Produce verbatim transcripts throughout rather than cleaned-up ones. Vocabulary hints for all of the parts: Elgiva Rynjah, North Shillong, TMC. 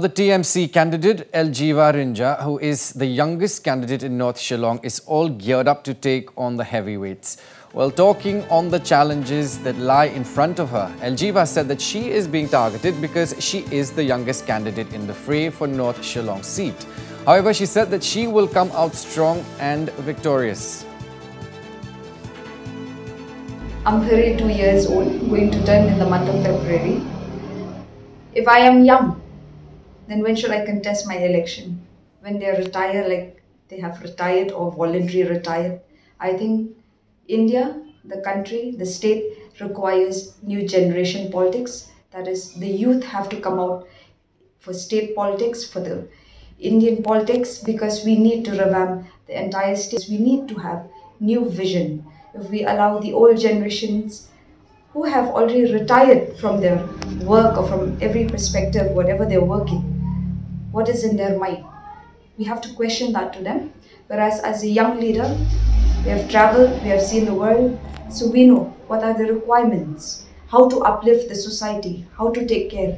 For the T M C candidate, Elgiva Rynjah, who is the youngest candidate in North Shillong, is all geared up to take on the heavyweights. While talking on the challenges that lie in front of her, Elgiva said that she is being targeted because she is the youngest candidate in the fray for North Shillong seat. However, she said that she will come out strong and victorious. I'm thirty-two years old, going to turn in the month of February. If I am young, then when should I contest my election? When they retire, like they have retired or voluntarily retired. I think India, the country, the state requires new generation politics. That is, the youth have to come out for state politics, for the Indian politics, because we need to revamp the entire state. We need to have new vision. If we allow the old generations who have already retired from their work or from every perspective, whatever they're working, what is in their mind? We have to question that to them. Whereas as a young leader, we have traveled, we have seen the world, so we know what are the requirements, how to uplift the society, how to take care.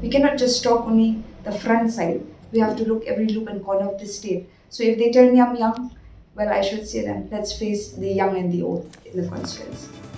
We cannot just talk only the front side. We have to look every loop and corner of the state. So if they tell me I'm young, well, I should say that let's face the young and the old in the constituency.